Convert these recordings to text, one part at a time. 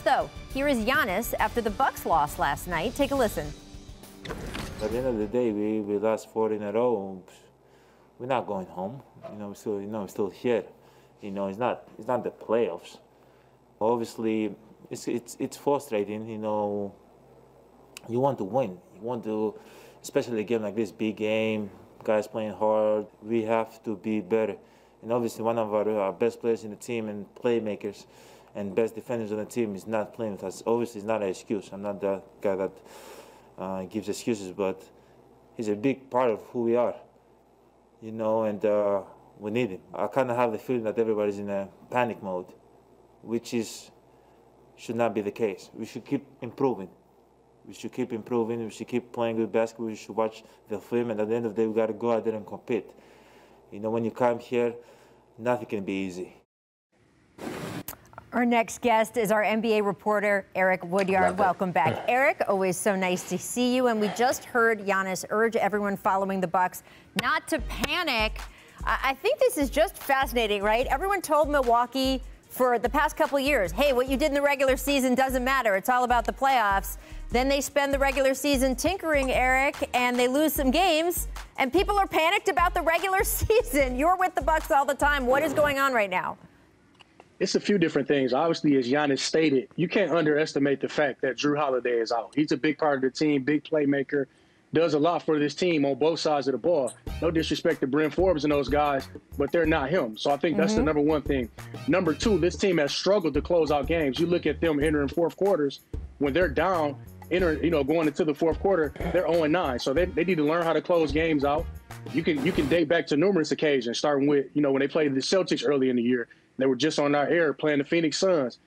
First, though, here is Giannis after the Bucks loss last night. Take a listen. At the end of the day, we lost 4 in a row. We're not going home. We're still here. It's not the playoffs. Obviously, it's frustrating. You want to win. You want to, especially a game like this, big game, guys playing hard. We have to be better. And obviously, one of our best players in the team and playmakers and best defenders on the team is not playing with us. Obviously, it's not an excuse. I'm not that guy that gives excuses, but he's a big part of who we are, and we need him. I kind of have the feeling that everybody's in a panic mode, which should not be the case. We should keep improving. We should keep improving. We should keep playing good basketball. We should watch the film. And at the end of the day, we got to go out there and compete. When you come here, nothing can be easy. Our next guest is our NBA reporter, Eric Woodyard. Welcome back, Eric. Always so nice to see you. And we just heard Giannis urge everyone following the Bucks not to panic. I think this is just fascinating, right? Everyone told Milwaukee for the past couple years, hey, what you did in the regular season doesn't matter. It's all about the playoffs. Then they spend the regular season tinkering, Eric, and they lose some games. And people are panicked about the regular season. You're with the Bucks all the time. What is going on right now? It's a few different things. Obviously, as Giannis stated, you can't underestimate the fact that Jrue Holiday is out. He's a big part of the team, big playmaker, does a lot for this team on both sides of the ball. No disrespect to Bryn Forbes and those guys, but they're not him. So I think that's the number one thing. Number two, this team has struggled to close out games. You look at them entering fourth quarters when they're down, going into the fourth quarter, they're 0-9. So they need to learn how to close games out. You can date back to numerous occasions, starting with, when they played the Celtics early in the year. They were just on our air playing the Phoenix Suns.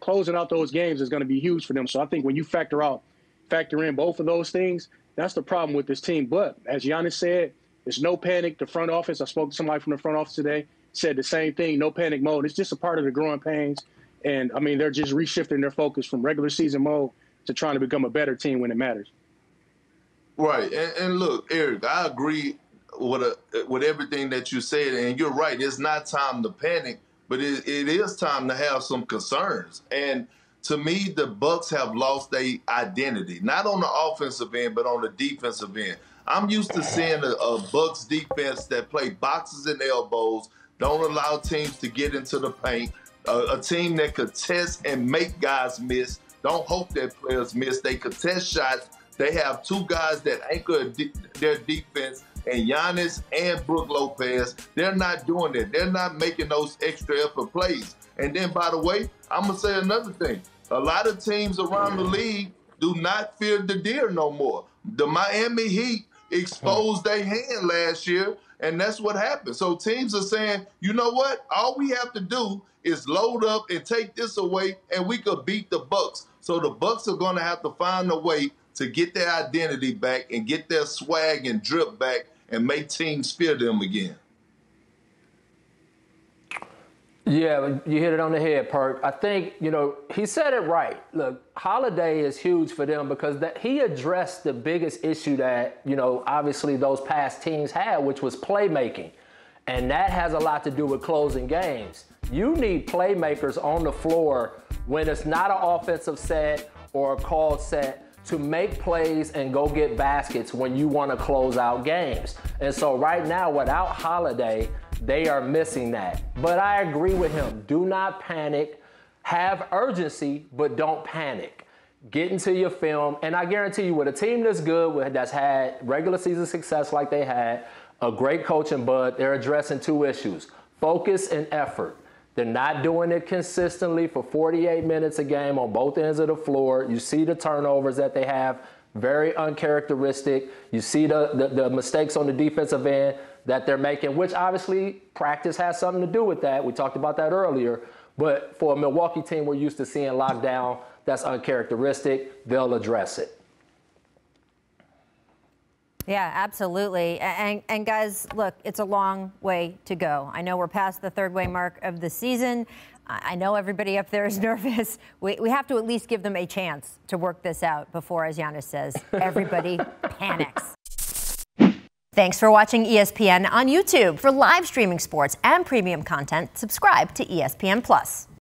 Closing out those games is going to be huge for them. So I think when you factor in both of those things, that's the problem with this team. But as Giannis said, there's no panic. The front office, I spoke to somebody from the front office today, said the same thing, no panic mode. It's just a part of the growing pains. And, they're just reshifting their focus from regular season mode to trying to become a better team when it matters. Right. And look, Eric, I agree with everything that you said. And you're right. It's not time to panic. But it is time to have some concerns. And to me, the Bucks have lost their identity, not on the offensive end, but on the defensive end. I'm used to seeing a Bucks defense that play boxes and elbows, don't allow teams to get into the paint, a team that contests and make guys miss, don't hope that players miss. They contest shots. They have two guys that anchor their defense, and Giannis and Brook Lopez, they're not doing that. They're not making those extra effort plays. And then, by the way, I'm going to say another thing. A lot of teams around the league do not fear the deer no more. The Miami Heat exposed their hand last year, and that's what happened. So teams are saying, you know what? All we have to do is load up and take this away, and we could beat the Bucks. So the Bucks are going to have to find a way to get their identity back and get their swag and drip back and make teams fear them again. Yeah, you hit it on the head, Perk. I think, he said it right. Look, Holiday is huge for them because he addressed the biggest issue that, obviously those past teams had, which was playmaking. And that has a lot to do with closing games. You need playmakers on the floor when it's not an offensive set or a called set to make plays and go get baskets when you want to close out games. And so right now, without Holiday, they are missing that. But I agree with him. Do not panic. Have urgency, but don't panic. Get into your film. And I guarantee you, with a team that's good, that's had regular season success like they had, a great coach in Bud, they're addressing two issues: focus and effort. They're not doing it consistently for 48 minutes a game on both ends of the floor. You see the turnovers that they have, very uncharacteristic. You see the mistakes on the defensive end that they're making, which obviously practice has something to do with that. We talked about that earlier. But for a Milwaukee team we're used to seeing locked down, that's uncharacteristic. They'll address it. Yeah, absolutely. And guys, look, it's a long way to go. I know we're past the third-way mark of the season. I know everybody up there is nervous. We have to at least give them a chance to work this out before, as Giannis says, everybody panics. Thanks for watching ESPN on YouTube. For live streaming sports and premium content, subscribe to ESPN+.